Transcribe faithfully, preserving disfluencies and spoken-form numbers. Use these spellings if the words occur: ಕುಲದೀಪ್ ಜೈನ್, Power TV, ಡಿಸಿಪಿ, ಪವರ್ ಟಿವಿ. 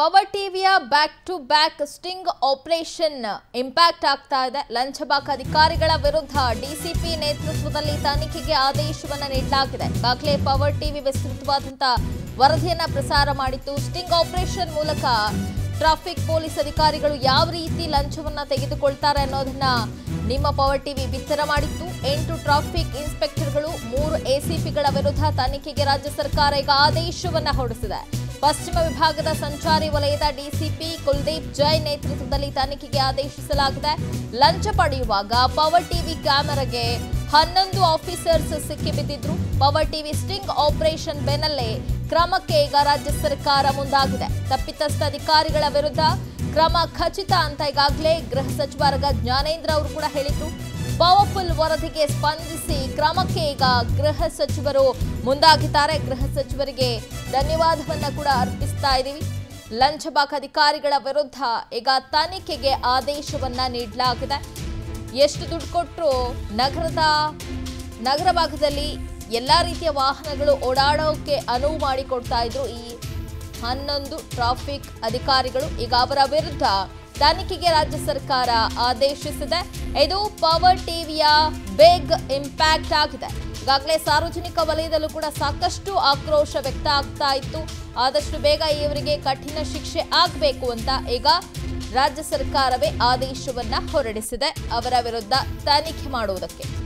Power ಟಿವಿಯ back to back sting operation impact ಆಗ್ತಾ ಇದೆ. ಲಂಚಬಾಕ್ ಅಧಿಕಾರಿಗಳ ವಿರುದ್ಧ ಡಿಸಿಪಿ ನೇತೃತ್ವದಲ್ಲಿ ತನಿಖೆಗೆ ಆದೇಶವನ್ನು ನೀಡಲಾಗಿದೆ. ಈಗಾಗಲೇ ಪವರ್ ಟಿವಿ ವಿಸ್ತೃತವಾದಂತಹ ವರದಿಯನ್ನು ಪ್ರಸಾರ ಮಾಡಿತ್ತು. ಸ್ಟಿಂಗ್ ಆಪರೇಷನ್ ಮೂಲಕ ಟ್ರಾಫಿಕ್ ಪೊಲೀಸ್ ಅಧಿಕಾರಿಗಳು ಯಾವ ರೀತಿ ಲಂಚವನ್ನು ತೆಗೆದುಕೊಳ್ತಾರೆ ಅನ್ನೋದನ್ನ ನಿಮ್ಮ ಪವರ್ ಟಿವಿ ಬಿತ್ತರ ಮಾಡಿತ್ತು. ಎಂಟು ಟ್ರಾಫಿಕ್ ಇನ್ಸ್ಪೆಕ್ಟರ್ಗಳು ಮೂರು ಎಸಿಪಿಗಳ ವಿರುದ್ಧ ತನಿಖೆಗೆ ರಾಜ್ಯ ಸರ್ಕಾರ ಈಗ ಆದೇಶವನ್ನು ಹೊರಡಿಸಿದೆ. ಪಶ್ಚಿಮ ವಿಭಾಗದ ಸಂಚಾರಿ ವಲಯದ ಡಿಸಿಪಿ ಕುಲದೀಪ್ ಜೈನ್ ನೇತೃತ್ವದಲ್ಲಿ ತನಿಖೆಗೆ ಆದೇಶಿಸಲಾಗಿದೆ. ಲಂಚ ಪಡೆಯುವಾಗ ಪವರ್ ಟಿವಿ ಕ್ಯಾಮೆರಾಗೆ ಹನ್ನೊಂದು ಆಫೀಸರ್ಸ್ ಸಿಕ್ಕಿಬಿದ್ದಿದ್ರು. ಪವರ್ ಟಿವಿ ಸ್ಟಿಂಗ್ ಆಪರೇಷನ್ ಬೆನ್ನಲ್ಲೇ ಕ್ರಮಕ್ಕೆ ಈಗ ರಾಜ್ಯ ಸರ್ಕಾರ ಮುಂದಾಗಿದೆ. ತಪ್ಪಿತಸ್ಥ ಅಧಿಕಾರಿಗಳ ವಿರುದ್ಧ ಕ್ರಮ ಖಚಿತ ಅಂತ ಈಗಾಗಲೇ ಗೃಹ ಸಚಿವರಾದ ಜ್ಞಾನೇಂದ್ರ ಅವರು ಕೂಡ ಹೇಳಿದ್ರು. ಪವರ್ಫುಲ್ ವರದಿಗೆ ಸ್ಪಂದಿಸಿ ಕ್ರಮಕ್ಕೆ ಈಗ ಗೃಹ ಸಚಿವರು ಮುಂದಾಗಿದ್ದಾರೆ. ಗೃಹ ಸಚಿವರಿಗೆ ಧನ್ಯವಾದವನ್ನು ಕೂಡ ಅರ್ಪಿಸ್ತಾ ಇದ್ದೀವಿ. ಲಂಚಬಾಕ್ ಅಧಿಕಾರಿಗಳ ವಿರುದ್ಧ ಈಗ ತನಿಖೆಗೆ ಆದೇಶವನ್ನು ನೀಡಲಾಗಿದೆ. ಎಷ್ಟು ದುಡ್ಡು ಕೊಟ್ಟರು ನಗರದ ನಗರ ಭಾಗದಲ್ಲಿ ಎಲ್ಲ ರೀತಿಯ ವಾಹನಗಳು ಓಡಾಡೋಕೆ ಅನುವು ಮಾಡಿಕೊಡ್ತಾ ಇದ್ರು ಈ ಹನ್ನೊಂದು ಟ್ರಾಫಿಕ್ ಅಧಿಕಾರಿಗಳು. ಈಗ ಅವರ ವಿರುದ್ಧ ತನಿಖೆಗೆ ರಾಜ್ಯ ಸರ್ಕಾರ ಆದೇಶಿಸಿದೆ. ಇದು ಪವರ್ ಟಿವಿಯ ಬಿಗ್ ಇಂಪ್ಯಾಕ್ಟ್ ಆಗಿದೆ. ಈಗಾಗಲೇ ಸಾರ್ವಜನಿಕ ವಲಯದಲ್ಲೂ ಕೂಡ ಸಾಕಷ್ಟು ಆಕ್ರೋಶ ವ್ಯಕ್ತ ಆಗ್ತಾ ಇತ್ತು. ಆದಷ್ಟು ಬೇಗ ಇವರಿಗೆ ಕಠಿಣ ಶಿಕ್ಷೆ ಆಗಬೇಕು ಅಂತ ಈಗ ರಾಜ್ಯ ಸರ್ಕಾರವೇ ಆದೇಶವನ್ನ ಹೊರಡಿಸಿದೆ, ಅವರ ವಿರುದ್ಧ ತನಿಖೆ ಮಾಡುವುದಕ್ಕೆ.